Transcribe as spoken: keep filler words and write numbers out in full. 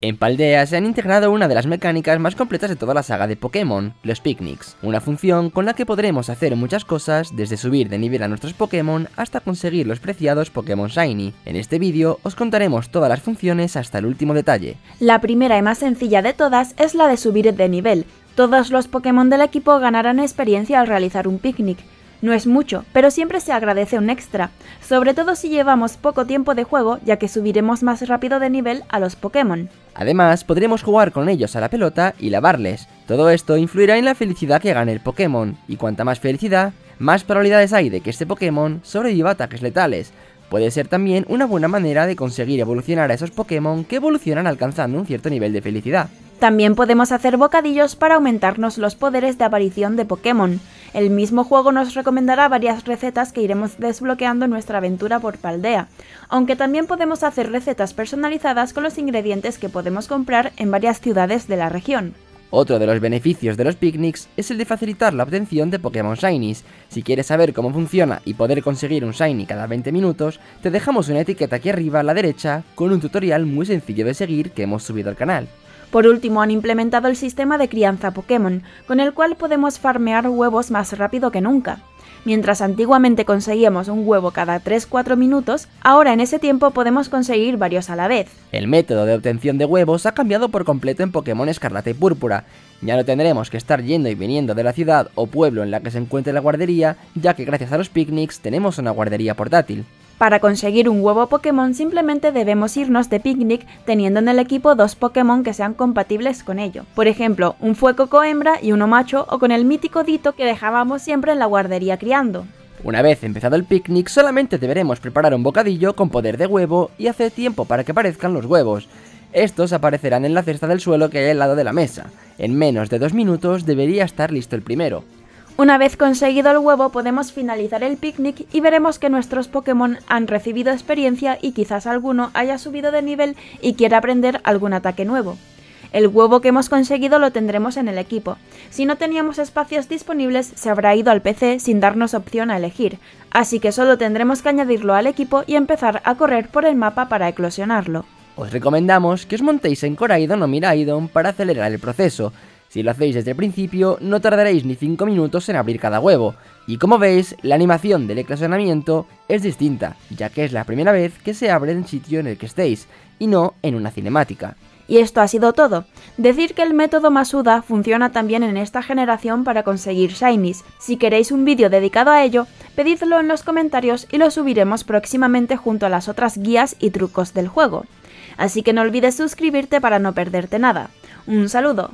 En Paldea se han integrado una de las mecánicas más completas de toda la saga de Pokémon, los picnics, una función con la que podremos hacer muchas cosas, desde subir de nivel a nuestros Pokémon hasta conseguir los preciados Pokémon Shiny. En este vídeo os contaremos todas las funciones hasta el último detalle. La primera y más sencilla de todas es la de subir de nivel. Todos los Pokémon del equipo ganarán experiencia al realizar un picnic. No es mucho, pero siempre se agradece un extra, sobre todo si llevamos poco tiempo de juego, ya que subiremos más rápido de nivel a los Pokémon. Además, podremos jugar con ellos a la pelota y lavarles. Todo esto influirá en la felicidad que gane el Pokémon, y cuanta más felicidad, más probabilidades hay de que este Pokémon sobreviva a ataques letales. Puede ser también una buena manera de conseguir evolucionar a esos Pokémon que evolucionan alcanzando un cierto nivel de felicidad. También podemos hacer bocadillos para aumentarnos los poderes de aparición de Pokémon. El mismo juego nos recomendará varias recetas que iremos desbloqueando en nuestra aventura por Paldea, aunque también podemos hacer recetas personalizadas con los ingredientes que podemos comprar en varias ciudades de la región. Otro de los beneficios de los picnics es el de facilitar la obtención de Pokémon Shinies. Si quieres saber cómo funciona y poder conseguir un Shiny cada veinte minutos, te dejamos una etiqueta aquí arriba a la derecha con un tutorial muy sencillo de seguir que hemos subido al canal. Por último, han implementado el sistema de crianza Pokémon, con el cual podemos farmear huevos más rápido que nunca. Mientras antiguamente conseguíamos un huevo cada tres a cuatro minutos, ahora en ese tiempo podemos conseguir varios a la vez. El método de obtención de huevos ha cambiado por completo en Pokémon Escarlata y Púrpura. Ya no tendremos que estar yendo y viniendo de la ciudad o pueblo en la que se encuentre la guardería, ya que gracias a los picnics tenemos una guardería portátil. Para conseguir un huevo Pokémon simplemente debemos irnos de picnic teniendo en el equipo dos Pokémon que sean compatibles con ello. Por ejemplo, un Fuecoco hembra y uno macho, o con el mítico Ditto que dejábamos siempre en la guardería criando. Una vez empezado el picnic solamente deberemos preparar un bocadillo con poder de huevo y hacer tiempo para que aparezcan los huevos. Estos aparecerán en la cesta del suelo que hay al lado de la mesa. En menos de dos minutos debería estar listo el primero. Una vez conseguido el huevo podemos finalizar el picnic y veremos que nuestros Pokémon han recibido experiencia y quizás alguno haya subido de nivel y quiera aprender algún ataque nuevo. El huevo que hemos conseguido lo tendremos en el equipo. Si no teníamos espacios disponibles se habrá ido al P C sin darnos opción a elegir, así que solo tendremos que añadirlo al equipo y empezar a correr por el mapa para eclosionarlo. Os recomendamos que os montéis en Coraidon o Miraidon para acelerar el proceso. Si lo hacéis desde el principio, no tardaréis ni cinco minutos en abrir cada huevo. Y como veis, la animación del eclosionamiento es distinta, ya que es la primera vez que se abre en el sitio en el que estéis, y no en una cinemática. Y esto ha sido todo. Decir que el método Masuda funciona también en esta generación para conseguir Shinies. Si queréis un vídeo dedicado a ello, pedidlo en los comentarios y lo subiremos próximamente junto a las otras guías y trucos del juego. Así que no olvides suscribirte para no perderte nada. ¡Un saludo!